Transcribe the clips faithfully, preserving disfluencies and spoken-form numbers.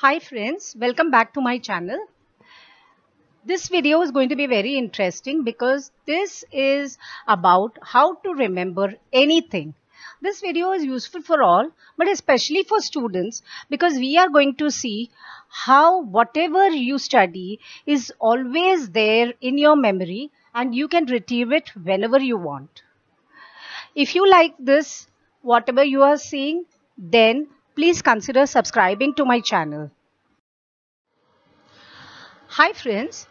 Hi friends, welcome back to my channel. This video is going to be very interesting because this is about how to remember anything. This video is useful for all, but especially for students, because we are going to see how whatever you study is always there in your memory and you can retrieve it whenever you want. If you like this, whatever you are seeing, then please consider subscribing to my channel. Hi friends,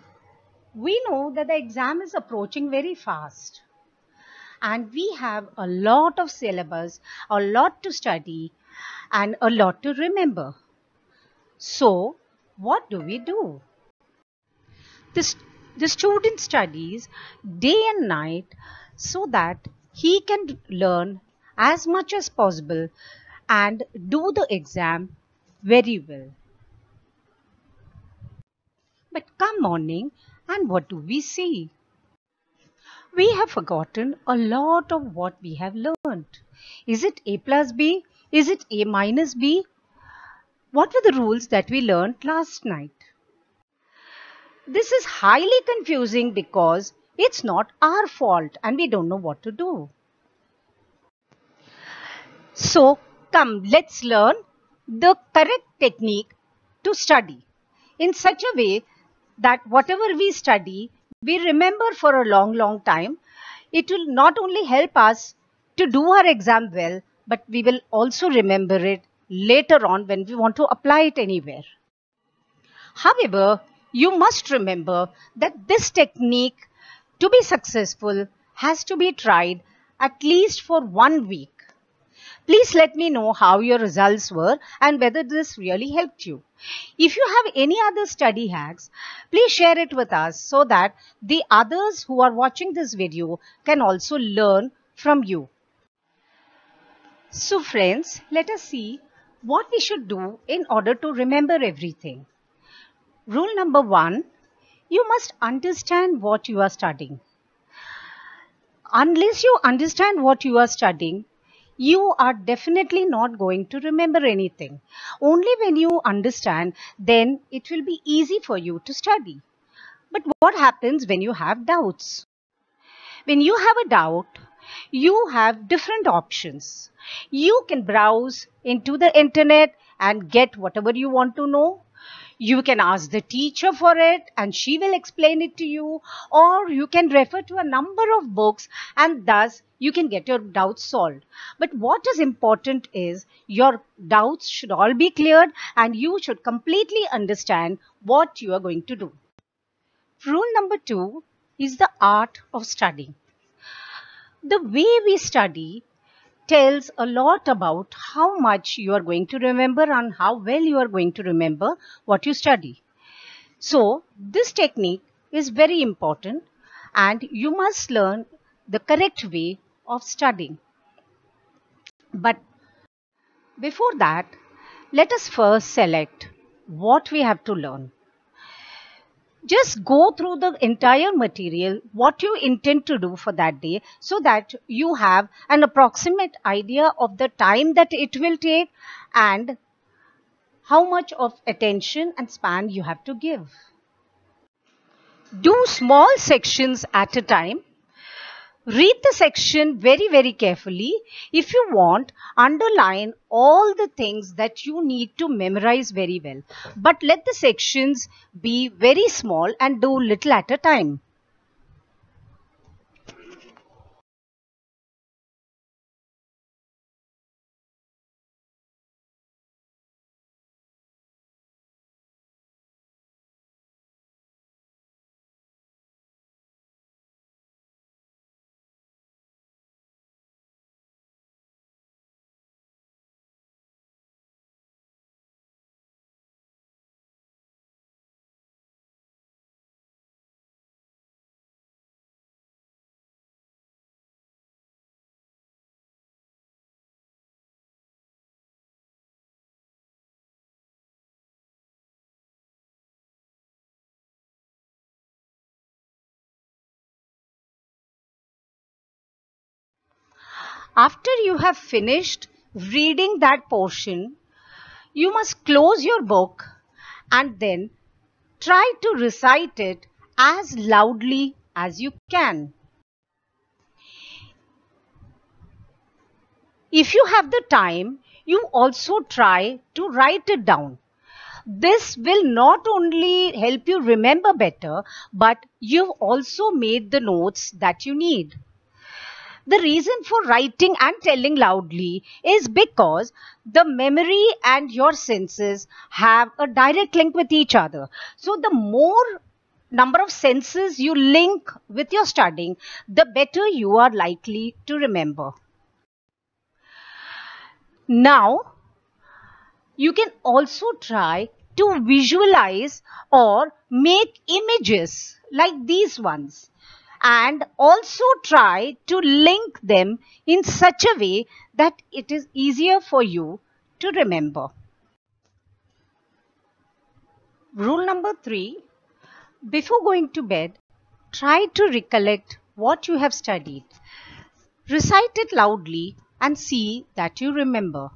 we know that the exam is approaching very fast and we have a lot of syllabus, a lot to study and a lot to remember. So what do we do? The, the student studies day and night so that he can learn as much as possible and do the exam very well. But come morning, and what do we see? We have forgotten a lot of what we have learned. Is it A plus B? Is it A minus B? What were the rules that we learned last night? This is highly confusing because it's not our fault and we don't know what to do. So, come, let's learn the correct technique to study in such a way that whatever we study, we remember for a long, long time. It will not only help us to do our exam well, but we will also remember it later on when we want to apply it anywhere. However, you must remember that this technique to be successful has to be tried at least for one week. Please let me know how your results were and whether this really helped you. If you have any other study hacks, please share it with us so that the others who are watching this video can also learn from you. So friends, let us see what we should do in order to remember everything. Rule number one, you must understand what you are studying. Unless you understand what you are studying, you are definitely not going to remember anything. Only when you understand, then it will be easy for you to study. But what happens when you have doubts? When you have a doubt, you have different options. You can browse into the internet and get whatever you want to know. You can ask the teacher for it and she will explain it to you, or you can refer to a number of books and thus you can get your doubts solved. But what is important is your doubts should all be cleared and you should completely understand what you are going to do. Rule number two is the art of studying. The way we study tells a lot about how much you are going to remember and how well you are going to remember what you study. So this technique is very important and you must learn the correct way of studying. But before that, let us first select what we have to learn. Just go through the entire material, what you intend to do for that day, so that you have an approximate idea of the time that it will take and how much of attention and span you have to give. Do small sections at a time. Read the section very, very carefully. If you want, underline all the things that you need to memorize very well. But let the sections be very small and do little at a time. After you have finished reading that portion, you must close your book and then try to recite it as loudly as you can. If you have the time, you also try to write it down. This will not only help you remember better, but you've also made the notes that you need. The reason for writing and telling loudly is because the memory and your senses have a direct link with each other. So the more number of senses you link with your studying, the better you are likely to remember. Now, you can also try to visualize or make images like these ones, and also try to link them in such a way that it is easier for you to remember. Rule number three, before going to bed, try to recollect what you have studied. Recite it loudly and see that you remember.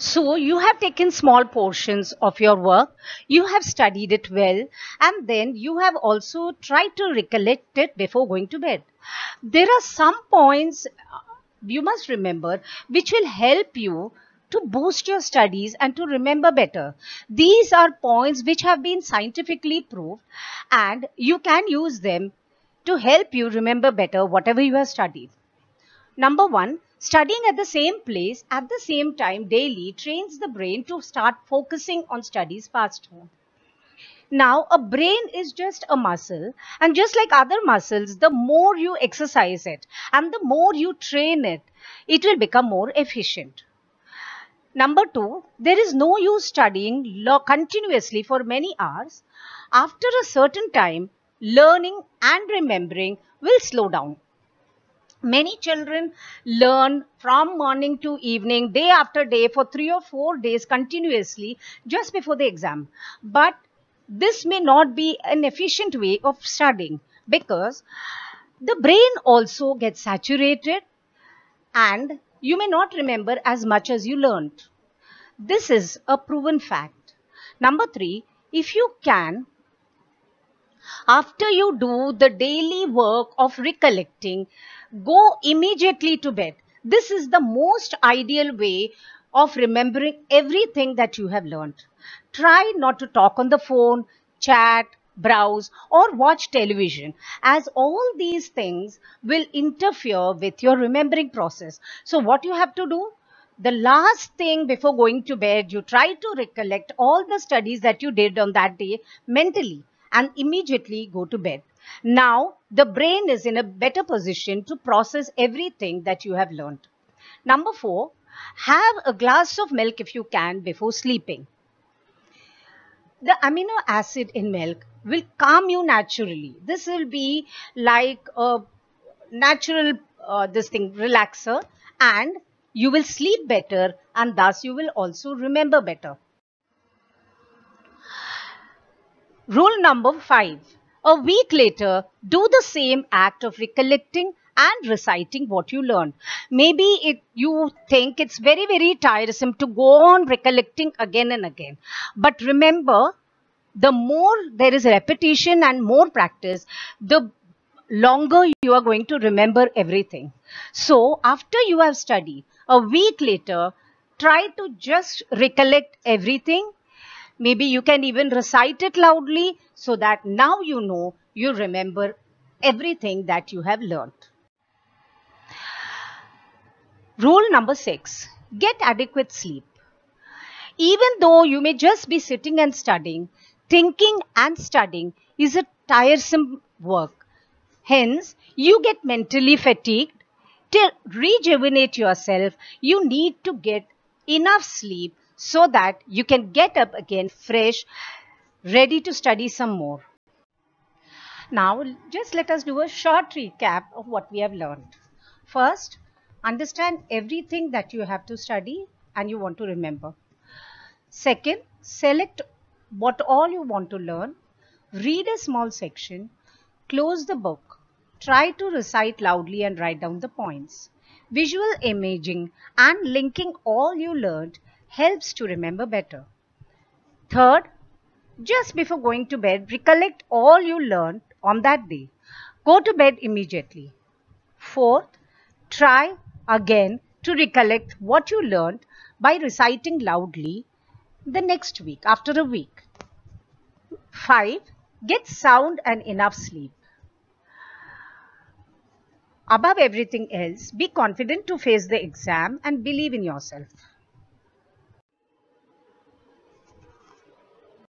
So you have taken small portions of your work, you have studied it well, and then you have also tried to recollect it before going to bed. There are some points you must remember which will help you to boost your studies and to remember better. These are points which have been scientifically proved, and you can use them to help you remember better whatever you have studied. Number one, studying at the same place at the same time daily trains the brain to start focusing on studies faster. Now, a brain is just a muscle, and just like other muscles, the more you exercise it and the more you train it, it will become more efficient. Number two, there is no use studying continuously for many hours. After a certain time, learning and remembering will slow down. Many children learn from morning to evening, day after day, for three or four days continuously just before the exam. But this may not be an efficient way of studying, because the brain also gets saturated and you may not remember as much as you learned. This is a proven fact. Number three, if you can, after you do the daily work of recollecting, go immediately to bed. This is the most ideal way of remembering everything that you have learned. Try not to talk on the phone, chat, browse, or watch television, as all these things will interfere with your remembering process. So what you have to do? The last thing before going to bed, you try to recollect all the studies that you did on that day mentally, and immediately go to bed. Now, the brain is in a better position to process everything that you have learned. Number four, have a glass of milk if you can before sleeping. The amino acid in milk will calm you naturally. This will be like a natural uh, this thing relaxer, and you will sleep better, and thus you will also remember better. Rule number five. A week later, do the same act of recollecting and reciting what you learned. Maybe it, you think it's very, very tiresome to go on recollecting again and again. But remember, the more there is repetition and more practice, the longer you are going to remember everything. So, after you have studied, a week later, try to just recollect everything. Maybe you can even recite it loudly, so that now you know you remember everything that you have learned. Rule number six, get adequate sleep. Even though you may just be sitting and studying, thinking and studying is a tiresome work. Hence, you get mentally fatigued. To rejuvenate yourself, you need to get enough sleep, so that you can get up again fresh, ready to study some more. Now, just let us do a short recap of what we have learned. First, understand everything that you have to study and you want to remember. Second, select what all you want to learn. Read a small section. Close the book. Try to recite loudly and write down the points. Visual imaging and linking all you learned helps to remember better. Third, just before going to bed, recollect all you learned on that day. Go to bed immediately. Fourth, try again to recollect what you learned by reciting loudly the next week, after a week. Five, get sound and enough sleep. Above everything else, be confident to face the exam and believe in yourself.